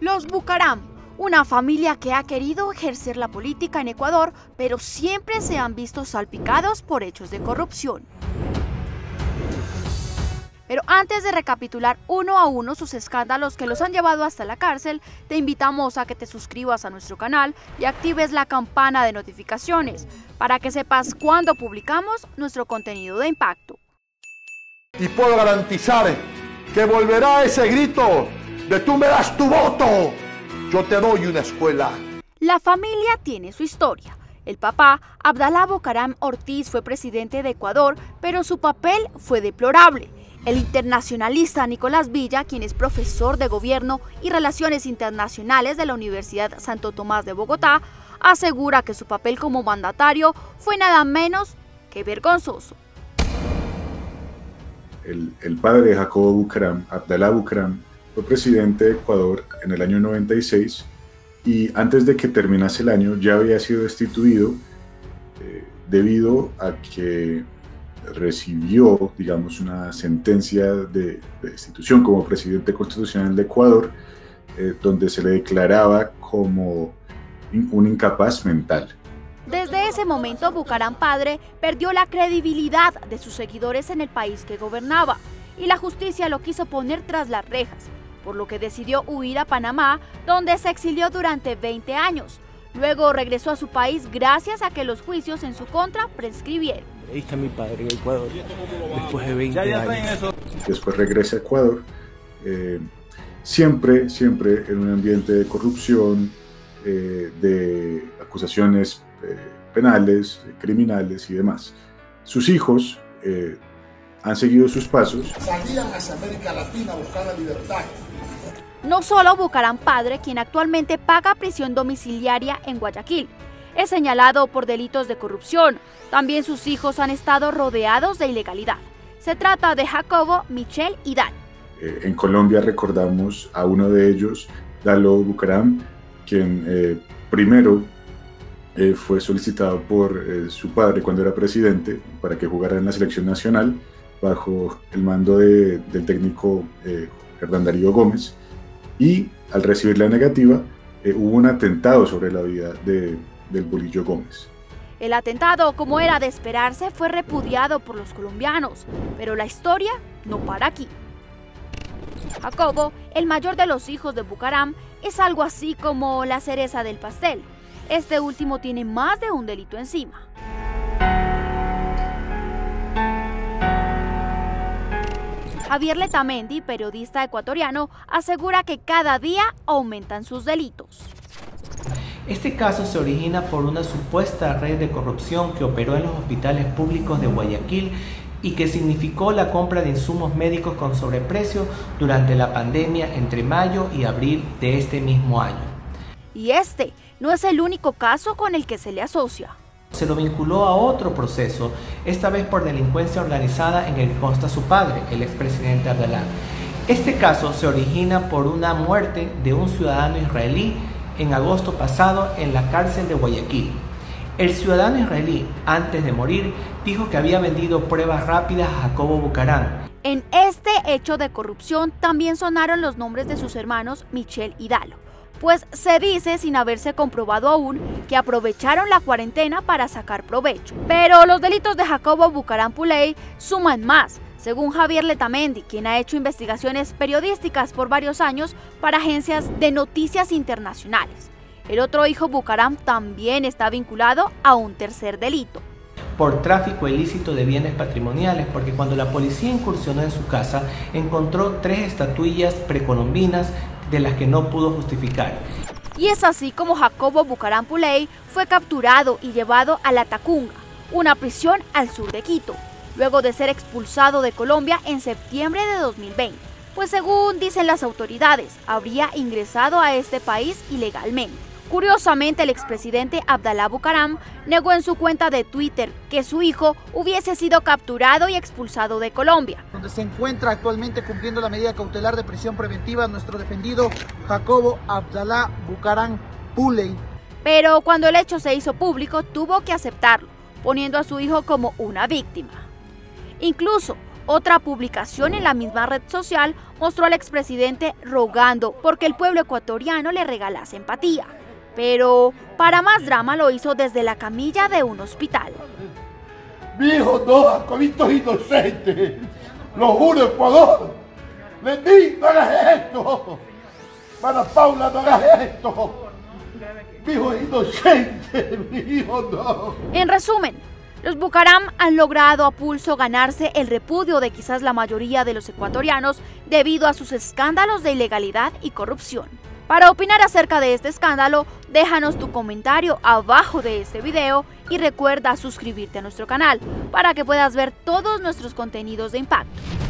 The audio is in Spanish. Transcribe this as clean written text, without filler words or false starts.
Los Bucaram, una familia que ha querido ejercer la política en Ecuador, pero siempre se han visto salpicados por hechos de corrupción. Pero antes de recapitular uno a uno sus escándalos que los han llevado hasta la cárcel, te invitamos a que te suscribas a nuestro canal y actives la campana de notificaciones para que sepas cuando publicamos nuestro contenido de impacto. Y puedo garantizar que volverá ese grito de tú me das tu voto, yo te doy una escuela. La familia tiene su historia. El papá, Abdalá Bucaram Ortiz, fue presidente de Ecuador, pero su papel fue deplorable. El internacionalista Nicolás Villa, quien es profesor de Gobierno y Relaciones Internacionales de la Universidad Santo Tomás de Bogotá, asegura que su papel como mandatario fue nada menos que vergonzoso. El padre de Jacobo Bucaram, Abdalá Bucaram, fue presidente de Ecuador en el año 96 y antes de que terminase el año ya había sido destituido debido a que recibió, digamos, una sentencia de destitución como presidente constitucional de Ecuador, donde se le declaraba como un incapaz mental. Desde ese momento, Bucaram padre perdió la credibilidad de sus seguidores en el país que gobernaba y la justicia lo quiso poner tras las rejas, por lo que decidió huir a Panamá, donde se exilió durante 20 años. Luego regresó a su país gracias a que los juicios en su contra prescribieron. Ahí está mi padre en Ecuador, después de 20 años. Después regresa a Ecuador, siempre en un ambiente de corrupción, de acusaciones penales, criminales y demás. Sus hijos han seguido sus pasos. Salían hacia América Latina a buscar la libertad. No solo Bucaram padre, quien actualmente paga prisión domiciliaria en Guayaquil, es señalado por delitos de corrupción. También sus hijos han estado rodeados de ilegalidad. Se trata de Jacobo, Michel y Dan. En Colombia recordamos a uno de ellos, Dalo Bucaram, quien primero fue solicitado por su padre cuando era presidente para que jugara en la selección nacional bajo el mando del técnico Hernán Darío Gómez, y al recibir la negativa hubo un atentado sobre la vida del Bolillo Gómez. El atentado, como era de esperarse, fue repudiado por los colombianos, pero la historia no para aquí. Jacobo, el mayor de los hijos de Bucaram, es algo así como la cereza del pastel. Este último tiene más de un delito encima. Javier Letamendi, periodista ecuatoriano, asegura que cada día aumentan sus delitos. Este caso se origina por una supuesta red de corrupción que operó en los hospitales públicos de Guayaquil y que significó la compra de insumos médicos con sobreprecio durante la pandemia entre mayo y abril de este mismo año. Y este no es el único caso con el que se le asocia. Se lo vinculó a otro proceso, esta vez por delincuencia organizada en el que consta su padre, el expresidente Abdalá. Este caso se origina por una muerte de un ciudadano israelí en agosto pasado en la cárcel de Guayaquil. El ciudadano israelí, antes de morir, dijo que había vendido pruebas rápidas a Jacobo Bucaram. En este hecho de corrupción también sonaron los nombres de sus hermanos Michel y Dalo, pues se dice, sin haberse comprobado aún, que aprovecharon la cuarentena para sacar provecho. Pero los delitos de Jacobo Bucaram Puley suman más, según Javier Letamendi, quien ha hecho investigaciones periodísticas por varios años para agencias de noticias internacionales. El otro hijo, Bucaram, también está vinculado a un tercer delito. Por tráfico ilícito de bienes patrimoniales, porque cuando la policía incursionó en su casa, encontró 3 estatuillas precolombinas de las que no pudo justificar. Y es así como Jacobo Bucaram Puley fue capturado y llevado a la Tacunga, una prisión al sur de Quito, luego de ser expulsado de Colombia en septiembre de 2020, pues según dicen las autoridades, habría ingresado a este país ilegalmente. Curiosamente, el expresidente Abdalá Bucaram negó en su cuenta de Twitter que su hijo hubiese sido capturado y expulsado de Colombia. Donde se encuentra actualmente cumpliendo la medida cautelar de prisión preventiva nuestro defendido Jacobo Abdalá Bucaram Puley. Pero cuando el hecho se hizo público, tuvo que aceptarlo, poniendo a su hijo como una víctima. Incluso Otra publicación en la misma red social mostró al expresidente rogando porque el pueblo ecuatoriano le regalase empatía. Pero para más drama lo hizo desde la camilla de un hospital. Viejo, no, acólitos inocentes, lo juro, Ecuador, Lenín, no hagas esto, para Paula, no hagas esto, viejo inocente, viejo, no. En resumen, los Bucaram han logrado a pulso ganarse el repudio de quizás la mayoría de los ecuatorianos debido a sus escándalos de ilegalidad y corrupción. Para opinar acerca de este escándalo, déjanos tu comentario abajo de este video y recuerda suscribirte a nuestro canal para que puedas ver todos nuestros contenidos de impacto.